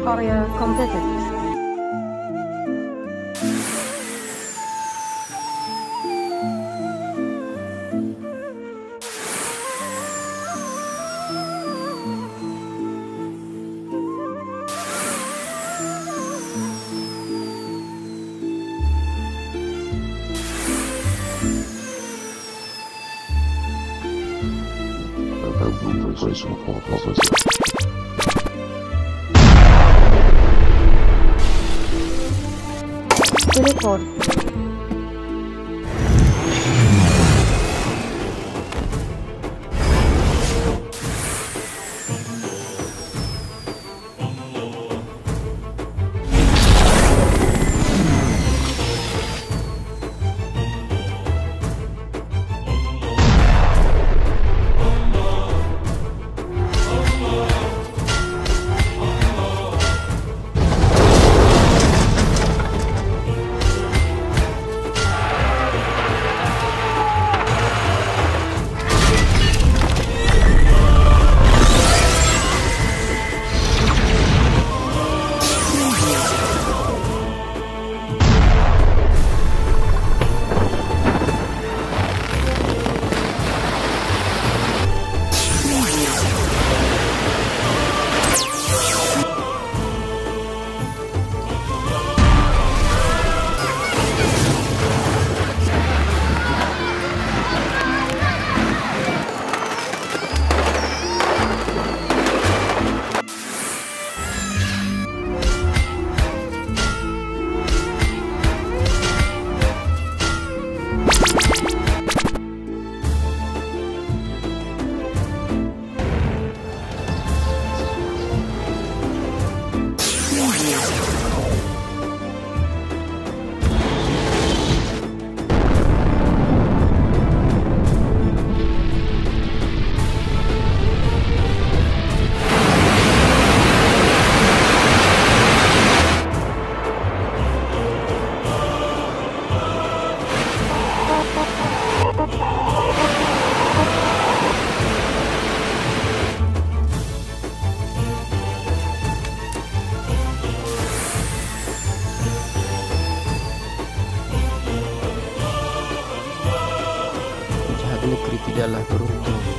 Korea competitive. Negeri tidaklah beruntung.